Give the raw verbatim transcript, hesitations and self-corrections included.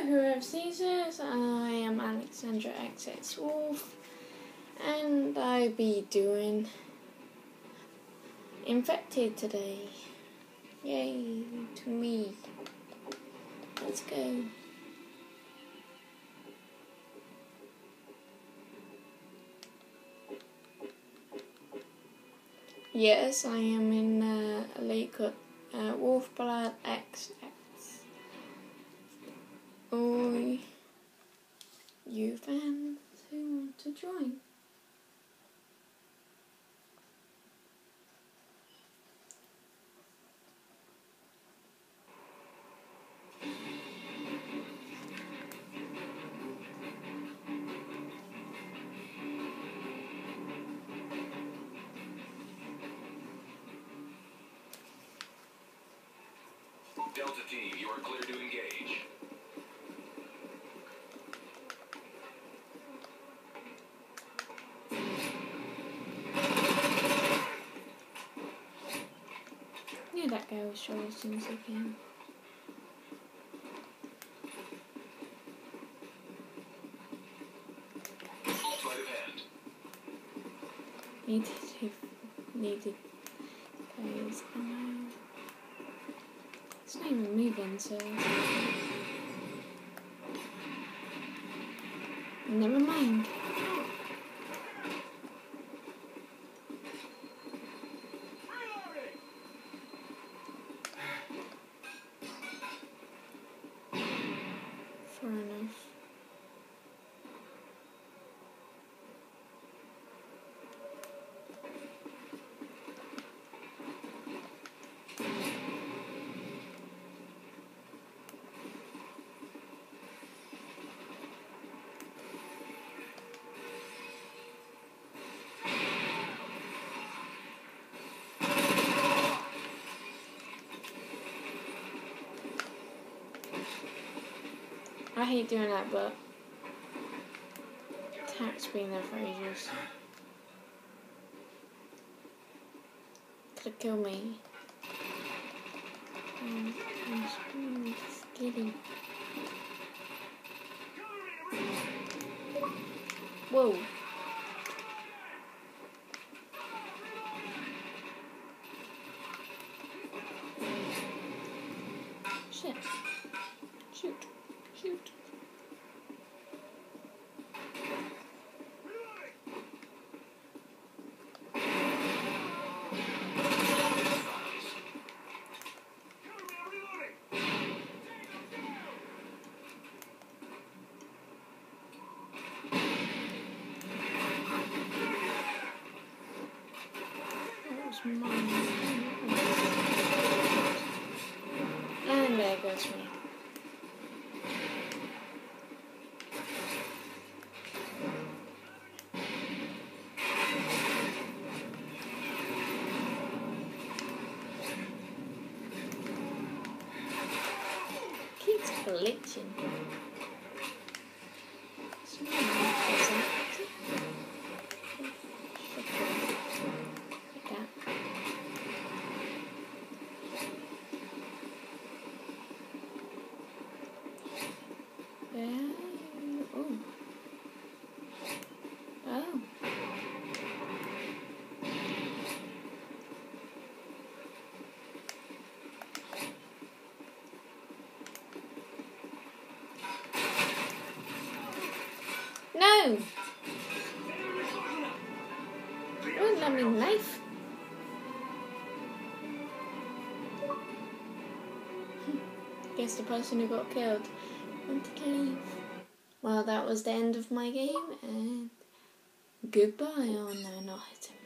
Hello, whoever sees this, I am AlexandraJWolf, and I'll be doing Infected today. Yay, to me. Let's go. Yes, I am in uh, a lake of uh, wolf blood X. Oi, you fans who want to join. Delta team, you are clear to engage. That guy will show as soon as I can. Needed to needed guys. Um, it's not even moving, so never mind. Fair enough. I hate doing that, but tax being there for ages. Could have killed me. Um, I'm just kidding. Whoa. Shit. Shoot. Shoot. That was mine. And there goes me. Collection. You wouldn't let me knife. Guess the person who got killed went to cave. Well, that was the end of my game, and goodbye. Oh no, not hitting.